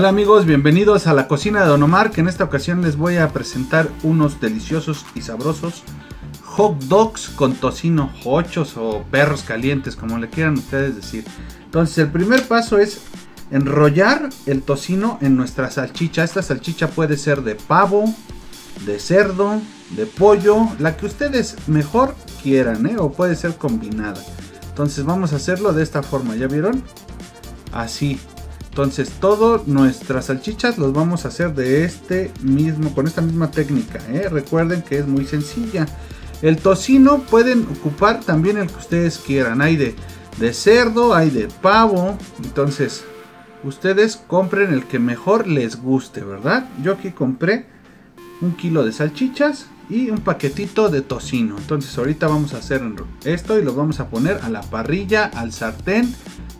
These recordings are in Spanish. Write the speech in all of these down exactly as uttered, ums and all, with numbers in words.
Hola amigos, bienvenidos a la cocina de Don Omar, que en esta ocasión les voy a presentar unos deliciosos y sabrosos hot dogs con tocino, hochos o perros calientes, como le quieran ustedes decir. Entonces el primer paso es enrollar el tocino en nuestra salchicha. Esta salchicha puede ser de pavo, de cerdo, de pollo, la que ustedes mejor quieran, ¿eh? O puede ser combinada. Entonces vamos a hacerlo de esta forma, ¿ya vieron? Así. Entonces todas nuestras salchichas los vamos a hacer de este mismo, con esta misma técnica, ¿eh? Recuerden que es muy sencilla. El tocino pueden ocupar también el que ustedes quieran. Hay de, de cerdo, hay de pavo. Entonces ustedes compren el que mejor les guste, ¿verdad? Yo aquí compré un kilo de salchichas y un paquetito de tocino. Entonces ahorita vamos a hacer esto y lo vamos a poner a la parrilla, al sartén,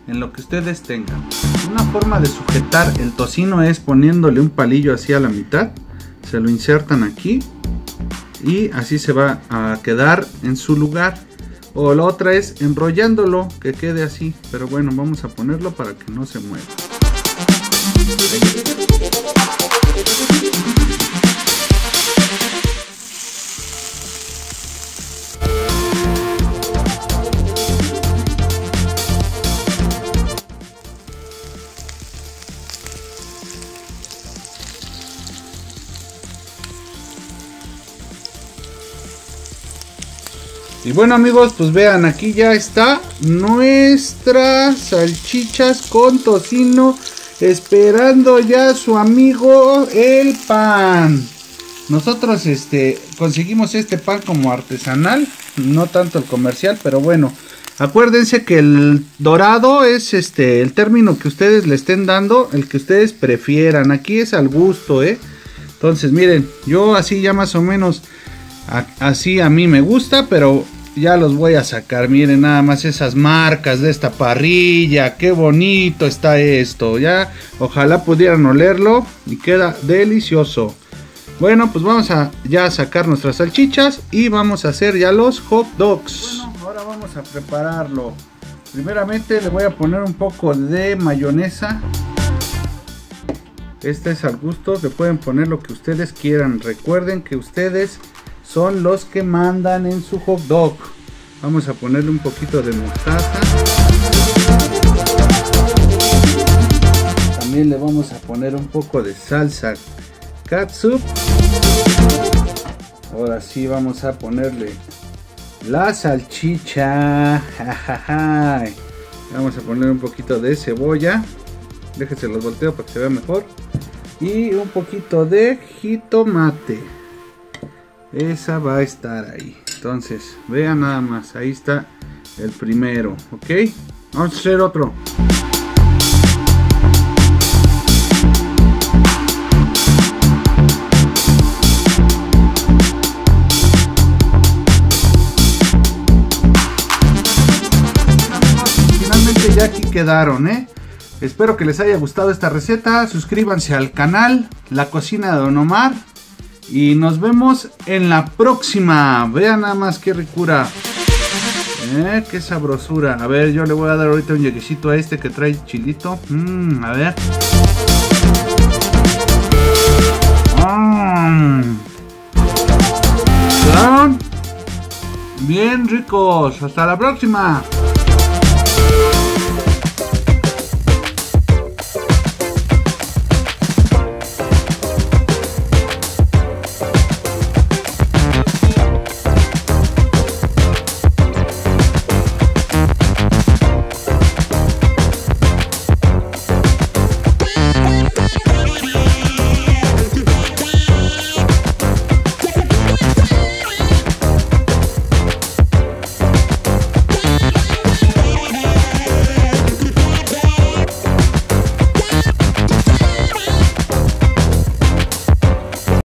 en lo que ustedes tengan. Una forma de sujetar el tocino es poniéndole un palillo así a la mitad, se lo insertan aquí y así se va a quedar en su lugar, o la otra es enrollándolo que quede así, pero bueno, vamos a ponerlo para que no se mueva. Y bueno amigos, pues vean, aquí ya está nuestras salchichas con tocino, esperando ya su amigo el pan. Nosotros este, conseguimos este pan como artesanal, no tanto el comercial, pero bueno. Acuérdense que el dorado es este el término que ustedes le estén dando, el que ustedes prefieran. Aquí es al gusto, ¿eh? Entonces miren, yo así ya más o menos... Así a mí me gusta, pero ya los voy a sacar. Miren nada más esas marcas de esta parrilla. Qué bonito está esto. Ya ojalá pudieran olerlo y queda delicioso. Bueno, pues vamos a ya sacar nuestras salchichas y vamos a hacer ya los hot dogs. Bueno, ahora vamos a prepararlo. Primeramente le voy a poner un poco de mayonesa. Este es al gusto, le pueden poner lo que ustedes quieran. Recuerden que ustedes son los que mandan en su hot dog. Vamos a ponerle un poquito de mostaza. También le vamos a poner un poco de salsa catsup. Ahora sí vamos a ponerle la salchicha. Vamos a poner un poquito de cebolla. Déjense los volteo para que se vea mejor. Y un poquito de jitomate. Esa va a estar ahí. Entonces, vean nada más. Ahí está el primero. Ok. Vamos a hacer otro. Finalmente ya aquí quedaron, ¿eh? Espero que les haya gustado esta receta. Suscríbanse al canal La Cocina de Don Omar. Y nos vemos en la próxima. Vean nada más qué ricura. Eh, qué sabrosura. A ver, yo le voy a dar ahorita un lleguecito a este que trae chilito. Mm, a ver. Mm. ¿Están? Bien ricos. Hasta la próxima.